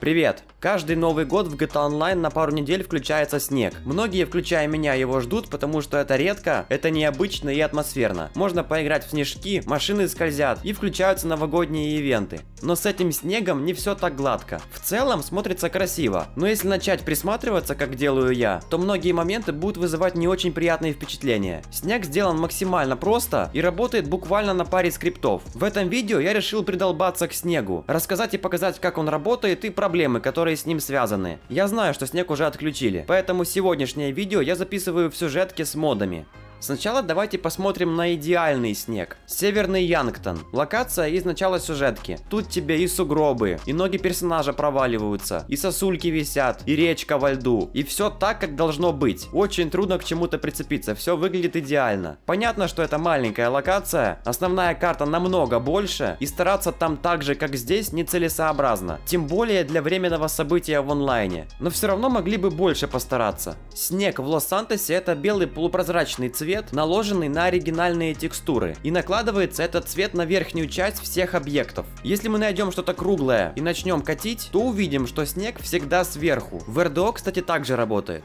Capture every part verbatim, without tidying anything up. Привет! Каждый Новый год в джи ти эй Online на пару недель включается снег. Многие, включая меня, его ждут, потому что это редко, это необычно и атмосферно. Можно поиграть в снежки, машины скользят и включаются новогодние ивенты. Но с этим снегом не все так гладко. В целом смотрится красиво, но если начать присматриваться, как делаю я, то многие моменты будут вызывать не очень приятные впечатления. Снег сделан максимально просто и работает буквально на паре скриптов. В этом видео я решил придолбаться к снегу, рассказать и показать, как он работает и про проблемы, которые с ним связаны. Я знаю, что снег уже отключили, поэтому сегодняшнее видео я записываю в сюжетке с модами. Сначала давайте посмотрим на идеальный снег. Северный Янктон. Локация из начала сюжетки. Тут тебе и сугробы, и ноги персонажа проваливаются, и сосульки висят, и речка во льду. И все так, как должно быть. Очень трудно к чему-то прицепиться, все выглядит идеально. Понятно, что это маленькая локация, основная карта намного больше, и стараться там так же, как здесь, нецелесообразно. Тем более для временного события в онлайне. Но все равно могли бы больше постараться. Снег в Лос-Сантосе — это белый полупрозрачный цвет, наложенный на оригинальные текстуры, и накладывается этот цвет на верхнюю часть всех объектов. Если мы найдем что-то круглое и начнем катить, то увидим, что снег всегда сверху. В эр ди о, кстати, также работает.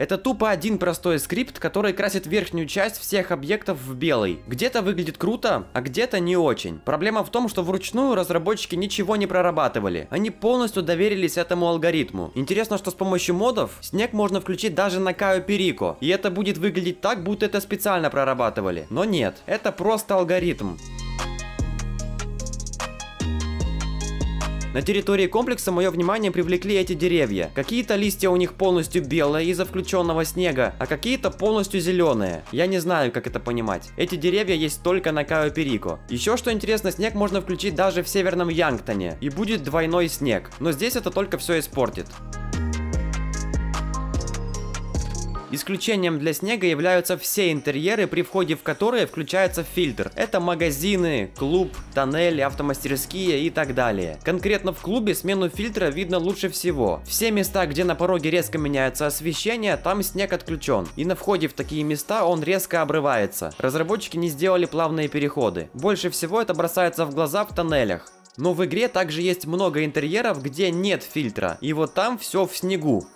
Это тупо один простой скрипт, который красит верхнюю часть всех объектов в белый. Где-то выглядит круто, а где-то не очень. Проблема в том, что вручную разработчики ничего не прорабатывали. Они полностью доверились этому алгоритму. Интересно, что с помощью модов снег можно включить даже на Кайо-Перико. И это будет выглядеть так, будто это специально прорабатывали. Но нет, это просто алгоритм. На территории комплекса мое внимание привлекли эти деревья. Какие-то листья у них полностью белые из-за включенного снега, а какие-то полностью зеленые. Я не знаю, как это понимать. Эти деревья есть только на Кайо-Перико. Еще что интересно, снег можно включить даже в Северном Янктоне, и будет двойной снег. Но здесь это только все испортит. Исключением для снега являются все интерьеры, при входе в которые включается фильтр. Это магазины, клуб, тоннели, автомастерские и так далее. Конкретно в клубе смену фильтра видно лучше всего. Все места, где на пороге резко меняется освещение, там снег отключен. И на входе в такие места он резко обрывается. Разработчики не сделали плавные переходы. Больше всего это бросается в глаза в тоннелях. Но в игре также есть много интерьеров, где нет фильтра. И вот там все в снегу.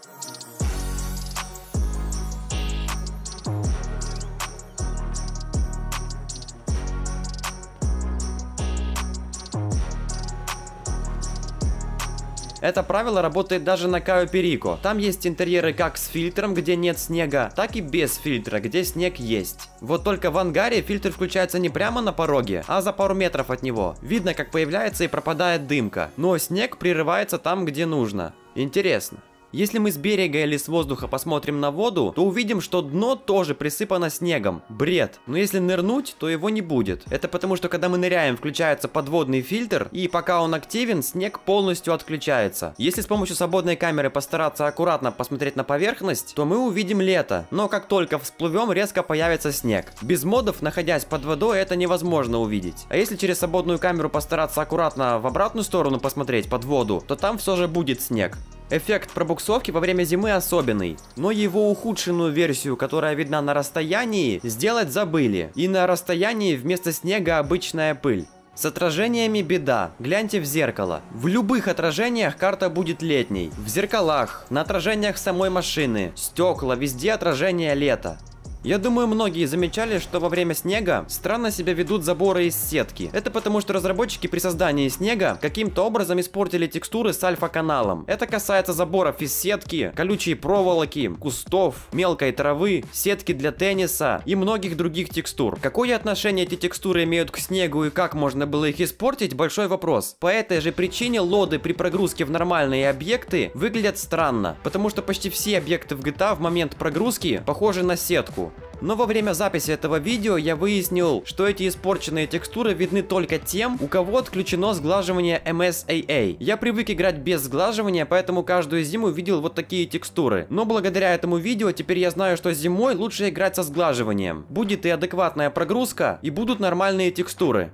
Это правило работает даже на Кайо-Перико. Там есть интерьеры как с фильтром, где нет снега, так и без фильтра, где снег есть. Вот только в ангаре фильтр включается не прямо на пороге, а за пару метров от него. Видно, как появляется и пропадает дымка, но снег прерывается там, где нужно. Интересно. Если мы с берега или с воздуха посмотрим на воду, то увидим, что дно тоже присыпано снегом. Бред. Но если нырнуть, то его не будет. Это потому, что когда мы ныряем, включается подводный фильтр, и пока он активен, снег полностью отключается. Если с помощью свободной камеры постараться аккуратно посмотреть на поверхность, то мы увидим лето. Но как только всплывем, резко появится снег. Без модов, находясь под водой, это невозможно увидеть. А если через свободную камеру постараться аккуратно в обратную сторону посмотреть, под воду, то там все же будет снег. Эффект пробуксовки во время зимы особенный, но его ухудшенную версию, которая видна на расстоянии, сделать забыли. И на расстоянии вместо снега обычная пыль. С отражениями беда, гляньте в зеркало. В любых отражениях карта будет летней. В зеркалах, на отражениях самой машины, стекла, везде отражение лета. Я думаю, многие замечали, что во время снега странно себя ведут заборы из сетки. Это потому, что разработчики при создании снега каким-то образом испортили текстуры с альфа-каналом. Это касается заборов из сетки, колючей проволоки, кустов, мелкой травы, сетки для тенниса и многих других текстур. Какое отношение эти текстуры имеют к снегу и как можно было их испортить – большой вопрос. По этой же причине лоды при прогрузке в нормальные объекты выглядят странно, потому что почти все объекты в джи ти эй в момент прогрузки похожи на сетку. Но во время записи этого видео я выяснил, что эти испорченные текстуры видны только тем, у кого отключено сглаживание эм эс а а. Я привык играть без сглаживания, поэтому каждую зиму видел вот такие текстуры. Но благодаря этому видео теперь я знаю, что зимой лучше играть со сглаживанием. Будет и адекватная прогрузка, и будут нормальные текстуры.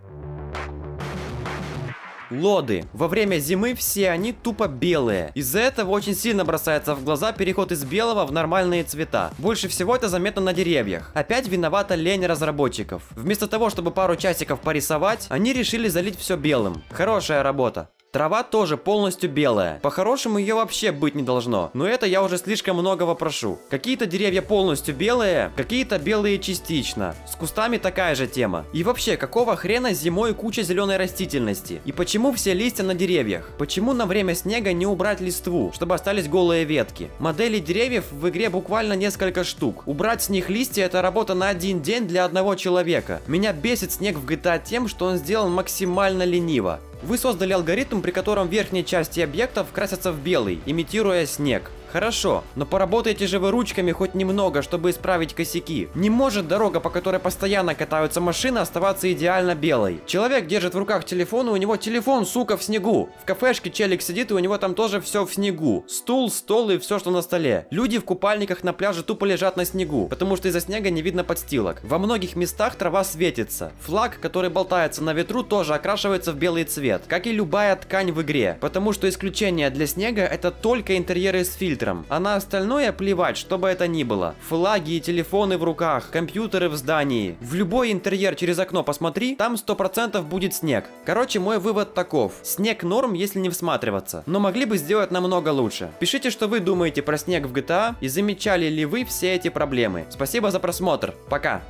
лоды. Во время зимы все они тупо белые. Из-за этого очень сильно бросается в глаза переход из белого в нормальные цвета. Больше всего это заметно на деревьях. Опять виновата лень разработчиков. Вместо того, чтобы пару часиков порисовать, они решили залить все белым. Хорошая работа. Трава тоже полностью белая. По-хорошему ее вообще быть не должно. Но это я уже слишком многого прошу. Какие-то деревья полностью белые, какие-то белые частично. С кустами такая же тема. И вообще, какого хрена зимой куча зеленой растительности? И почему все листья на деревьях? Почему на время снега не убрать листву, чтобы остались голые ветки? Моделей деревьев в игре буквально несколько штук. Убрать с них листья — это работа на один день для одного человека. Меня бесит снег в джи ти эй тем, что он сделан максимально лениво. Вы создали алгоритм, при котором верхние части объектов красятся в белый, имитируя снег. Хорошо, но поработайте же вы ручками хоть немного, чтобы исправить косяки. Не может дорога, по которой постоянно катаются машины, оставаться идеально белой. Человек держит в руках телефон, и у него телефон, сука, в снегу. В кафешке челик сидит, и у него там тоже все в снегу. Стул, стол и все, что на столе. Люди в купальниках на пляже тупо лежат на снегу, потому что из-за снега не видно подстилок. Во многих местах трава светится. Флаг, который болтается на ветру, тоже окрашивается в белый цвет, как и любая ткань в игре. Потому что исключение для снега — это только интерьеры с фильтром. А на остальное плевать, что бы это ни было. Флаги и телефоны в руках, компьютеры в здании. В любой интерьер через окно посмотри, там сто процентов будет снег. Короче, мой вывод таков. Снег норм, если не всматриваться. Но могли бы сделать намного лучше. Пишите, что вы думаете про снег в джи ти эй и замечали ли вы все эти проблемы. Спасибо за просмотр. Пока.